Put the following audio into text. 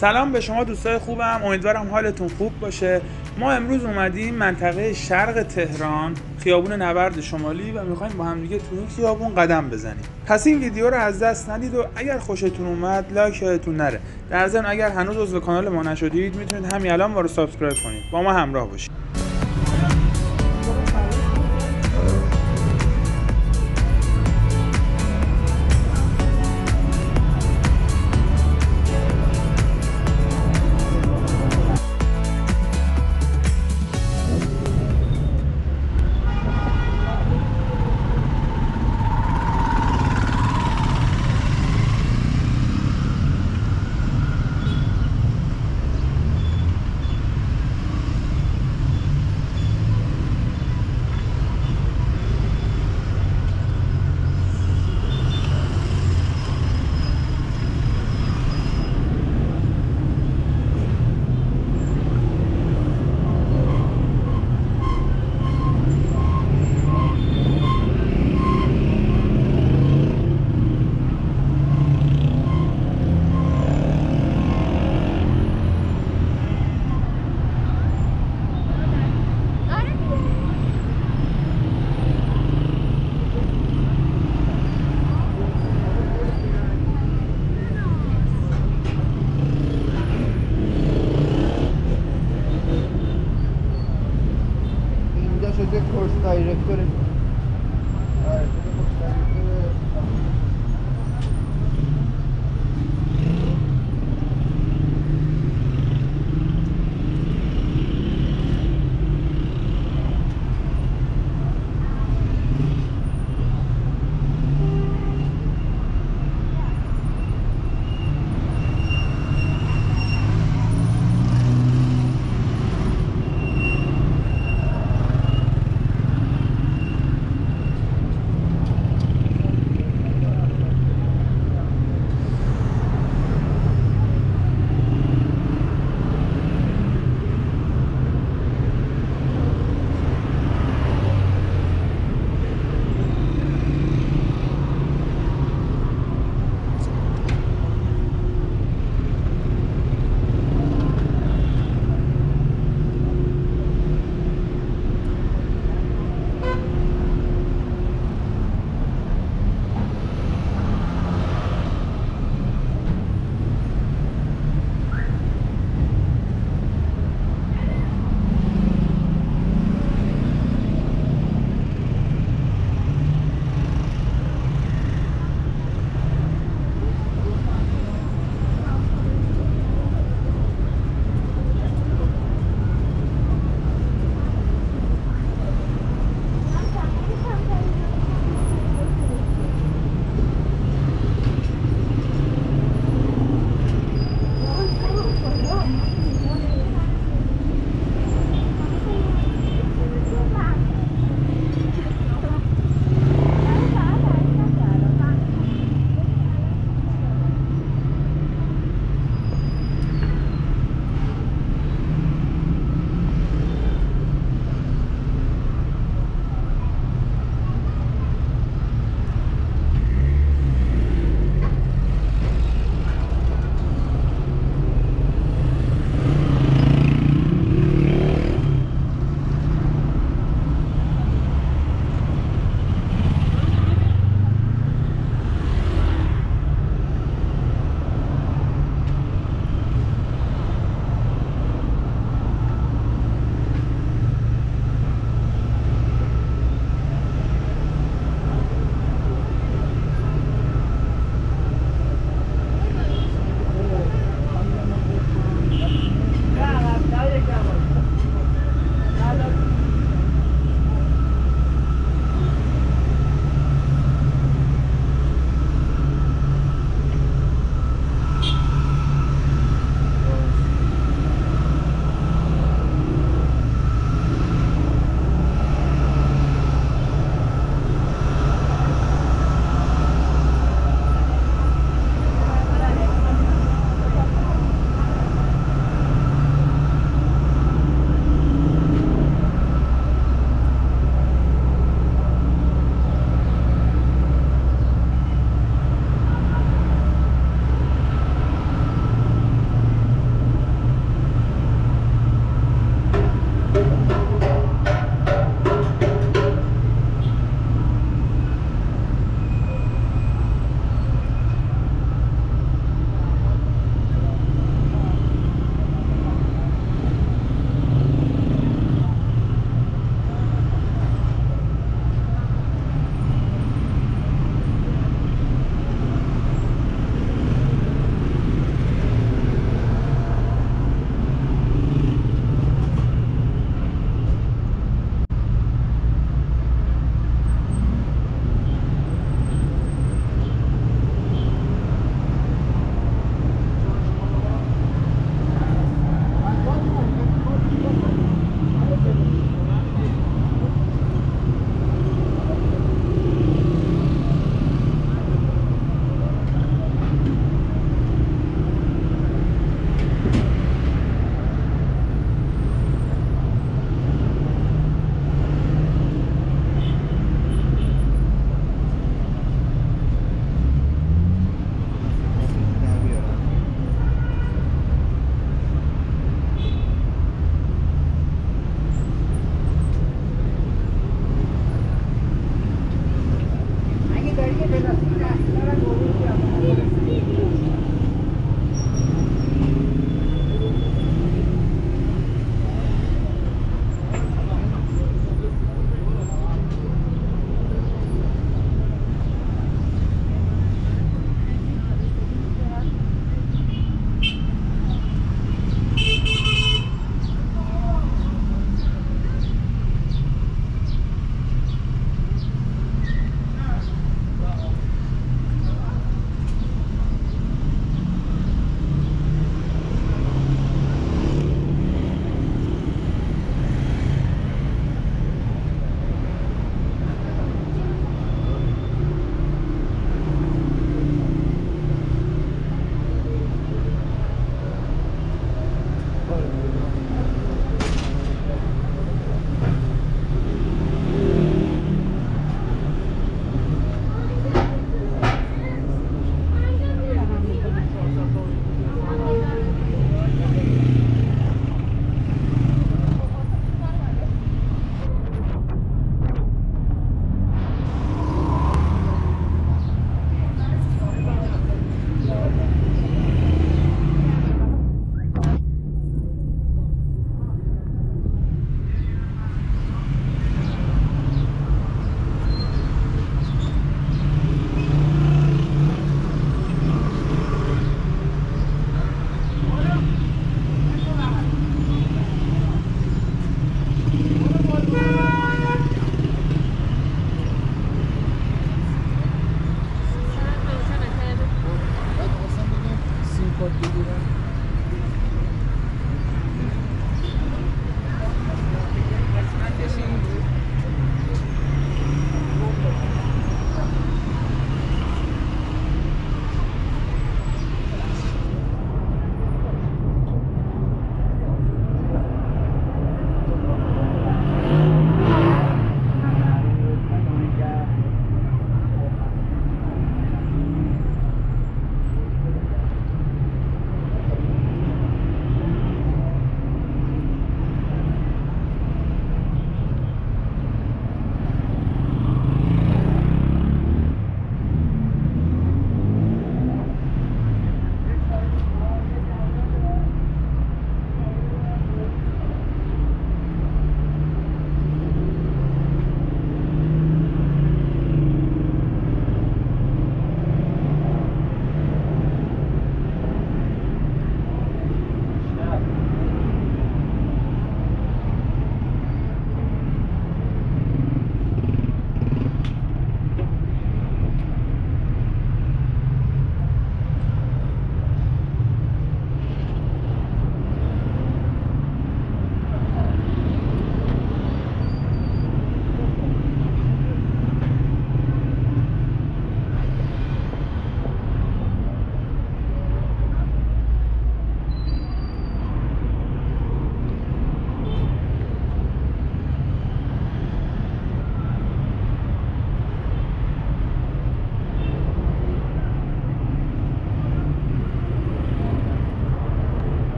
سلام به شما دوستای خوبم، امیدوارم حالتون خوب باشه. ما امروز اومدیم منطقه شرق تهران، خیابون نبرد شمالی، و میخوایم با هم دیگه تو این خیابون قدم بزنیم. پس این ویدیو رو از دست ندید و اگر خوشتون اومد لایک یادتون نره. در ضمن اگر هنوز عضو کانال ما نشدید میتونید همین الان ما رو سابسکرایب کنید. با ما همراه باشید.